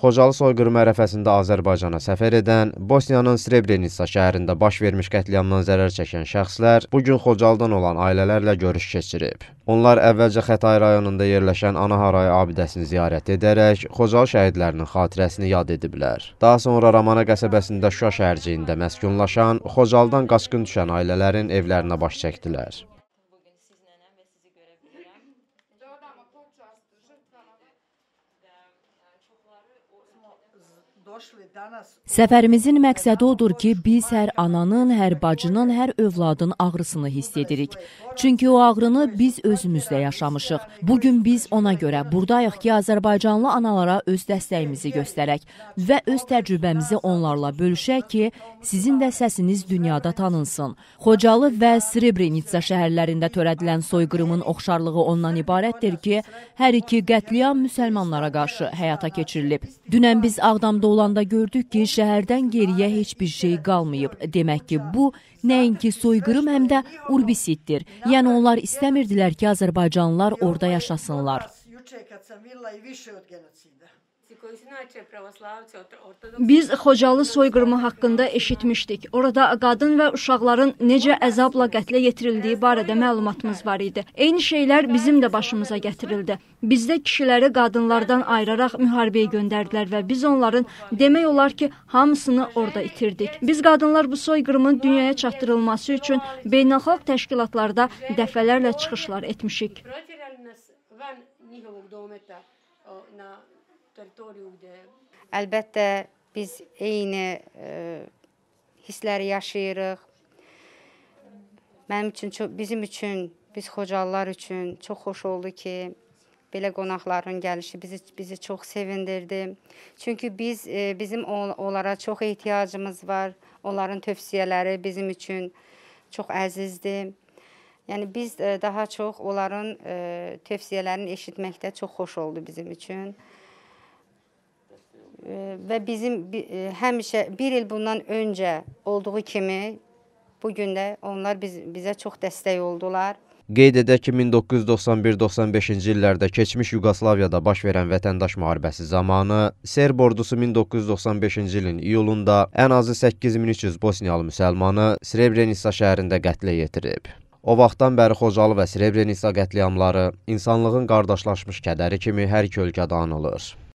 Xocalı soyqırım ərəfəsində Azərbaycana səfər edən, Bosniyanın Srebrenitsa şəhərində baş vermiş qətliamdan zərər çəkən şəxslər bugün Xocalıdan olan ailələrlə görüş keçirib. Onlar əvvəlcə Xətai rayonunda yerləşən Anaharaya abidəsini ziyarət edərək Xocalı şəhidlərinin xatirəsini yad ediblər. Daha sonra Ramana qəsəbəsində Şuşa şəhərciyində məskunlaşan, Xocalıdan qaçqın düşən ailələrin evlərinə baş çəkdilər. Səfərimizin məqsədi odur ki, biz hər ananın, hər bacının, hər övladın ağrısını hiss edirik. Çünki o ağrını biz özümüzlə yaşamışıq. Bugün biz ona görə buradayıq ki, Azərbaycanlı analara öz dəstəyimizi göstərək və öz təcrübəmizi onlarla bölüşək ki, sizin də səsiniz dünyada tanınsın. Xocalı və Srebrenitsa şəhərlərində törədilən soyqırımın oxşarlığı ondan ibarətdir ki, hər iki qətliam müsəlmanlara qarşı həyata keçirilib. Dünən biz Ağdamda Olanda gördük ki, şəhərdən geriyə heç bir şey qalmayıb. Demək ki, bu nəinki soyqırım, həm də urbisitdir. Yəni onlar istəmirdilər ki, Azərbaycanlılar orada yaşasınlar. Biz Xocalı soyqırımı haqqında eşitmişdik. Orada qadın və uşaqların necə əzabla qətlə yetirildiyi barədə məlumatımız var idi. Eyni şeylər bizim də başımıza gətirildi. Bizdə kişiləri qadınlardan ayıraraq müharibəyə göndərdilər və biz onların demək olar ki, hamısını orada itirdik. Biz qadınlar bu soyqırımın dünyaya çatdırılması üçün beynəlxalq təşkilatlarda dəfələrlə çıxışlar etmişik. Əlbəttə, biz eyni hissləri yaşayırıq. Mənim üçün, bizim üçün, biz Xocalılar üçün çox xoş oldu ki, belə qonaqların gəlişi bizi çox sevindirdi. Çünki bizim onlara çox ehtiyacımız var. Onların tövsiyələri bizim üçün çox əzizdir. Yəni biz daha çox onların tövsiyələrini eşitməkdə çox xoş oldu bizim üçün. Və bizim həmişə bir il bundan öncə olduğu kimi bugün də onlar bizə çox dəstək oldular. Qeyd edək ki, 1991-95-ci illərdə keçmiş Yugoslavyada baş verən vətəndaş müharibəsi zamanı Serb ordusu 1995-ci ilin iyulunda ən azı 8300 Bosniyalı müsəlmanı Srebrenitsa şəhərində qətlə yetirib. O vaxtdan bəri Xocalı və Srebrenitsa qətliamları insanlığın qardaşlaşmış kədəri kimi hər iki ölkədə anılır.